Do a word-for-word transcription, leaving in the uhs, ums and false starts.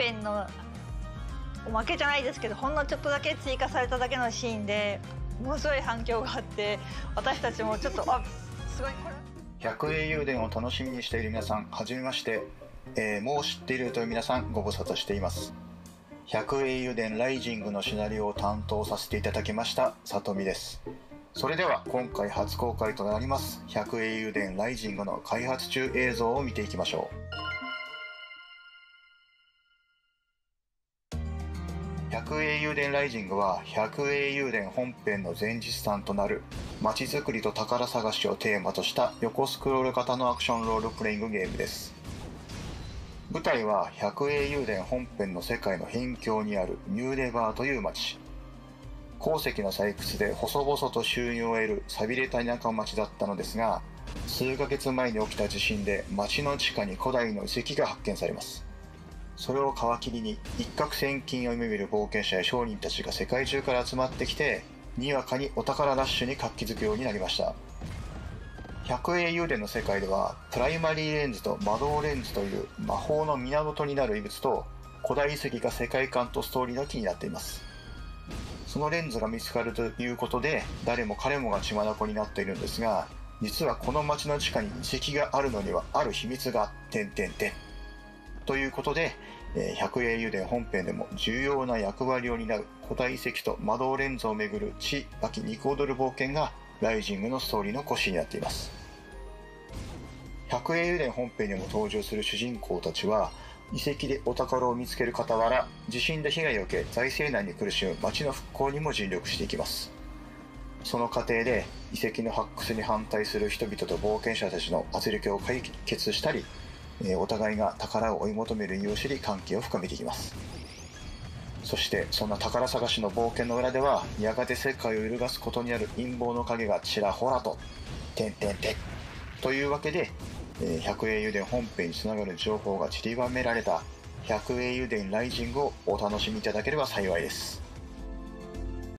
ペンのおまけじゃないですけど、ほんのちょっとだけ追加されただけのシーンでものすごい反響があって、私たちもちょっとあすごいこれ百英雄伝を楽しみにしている皆さん、はじめまして、えー、もう知っているという皆さん、ご無沙汰しています。百英雄伝ライジングのシナリオを担当させていただきましたさとみです。それでは今回初公開となります百英雄伝ライジングの開発中映像を見ていきましょう。百英雄伝ライジングは百英雄伝本編の前日談となる街づくりと宝探しをテーマとした横スクロール型のアクションロールプレイングゲームです。舞台は百英雄伝本編の世界の辺境にあるニューネバーという町。鉱石の採掘で細々と収入を得る寂れた田舎町だったのですが、数ヶ月前に起きた地震で町の地下に古代の遺跡が発見されます。それを皮切りに一攫千金を夢見る冒険者や商人たちが世界中から集まってきて、にわかにお宝ラッシュに活気づくようになりました。百英雄伝の世界ではプライマリーレンズと魔導レンズという魔法の源になる遺物と古代遺跡が世界観とストーリーのキーになっています。そのレンズが見つかるということで、誰も彼もが血眼になっているんですが、実はこの町の地下に遺跡があるのにはある秘密がてんてんてんということで、百英雄伝本編でも重要な役割を担う古代遺跡と魔導レンズをめぐる血飽き肉踊る冒険がライジングのストーリーの腰になっています。百英雄伝本編にも登場する主人公たちは、遺跡でお宝を見つける傍ら、地震で被害を受け財政難に苦しむ町の復興にも尽力していきます。その過程で遺跡の発掘に反対する人々と冒険者たちの圧力を解決したり、お互いが宝を追い求める意味を知り関係を深めていきます。そしてそんな宝探しの冒険の裏では、やがて世界を揺るがすことになる陰謀の影がちらほらとてんてんてんというわけで、百英雄伝本編につながる情報が散りばめられた百英雄伝ライジングをお楽しみいただければ幸いです。